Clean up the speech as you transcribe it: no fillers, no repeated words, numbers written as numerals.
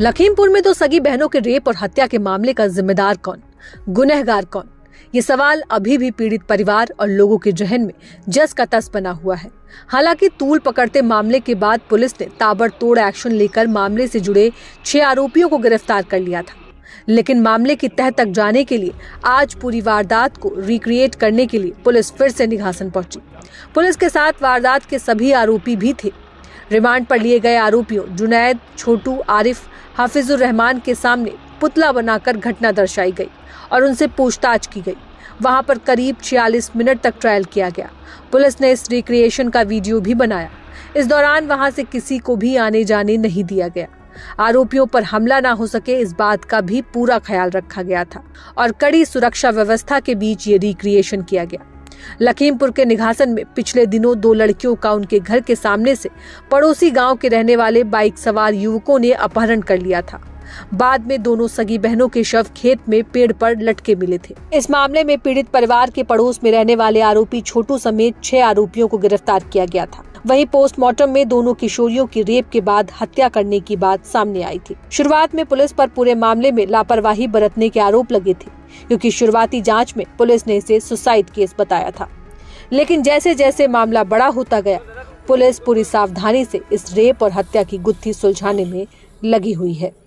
लखीमपुर में तो सगी बहनों के रेप और हत्या के मामले का जिम्मेदार कौन, गुनहगार कौन? ये सवाल अभी भी पीड़ित परिवार और लोगों के जहन में जस का तस बना हुआ है। हालांकि तूल पकड़ते मामले के बाद पुलिस ने ताबड़तोड़ एक्शन लेकर मामले से जुड़े 6 आरोपियों को गिरफ्तार कर लिया था, लेकिन मामले की तह तक जाने के लिए आज पूरी वारदात को रिक्रिएट करने के लिए पुलिस फिर से निघासन पहुंची। पुलिस के साथ वारदात के सभी आरोपी भी थे। रिमांड पर लिए गए आरोपियों जुनैद, छोटू, आरिफ, हाफिजुर रहमान के सामने पुतला बनाकर घटना दर्शाई गई और उनसे पूछताछ की गई। वहां पर करीब 46 मिनट तक ट्रायल किया गया। पुलिस ने इस रिक्रिएशन का वीडियो भी बनाया। इस दौरान वहां से किसी को भी आने जाने नहीं दिया गया। आरोपियों पर हमला ना हो सके इस बात का भी पूरा ख्याल रखा गया था और कड़ी सुरक्षा व्यवस्था के बीच ये रिक्रिएशन किया गया। लखीमपुर के निघासन में पिछले दिनों 2 लड़कियों का उनके घर के सामने से पड़ोसी गांव के रहने वाले बाइक सवार युवकों ने अपहरण कर लिया था। बाद में दोनों सगी बहनों के शव खेत में पेड़ पर लटके मिले थे। इस मामले में पीड़ित परिवार के पड़ोस में रहने वाले आरोपी छोटू समेत 6 आरोपियों को गिरफ्तार किया गया था। वहीं पोस्टमार्टम में दोनों किशोरियों की रेप के बाद हत्या करने की बात सामने आई थी। शुरुआत में पुलिस पर पूरे मामले में लापरवाही बरतने के आरोप लगे थे, क्योंकि शुरुआती जांच में पुलिस ने इसे सुसाइड केस बताया था। लेकिन जैसे जैसे मामला बड़ा होता गया, पुलिस पूरी सावधानी से इस रेप और हत्या की गुत्थी सुलझाने में लगी हुई है।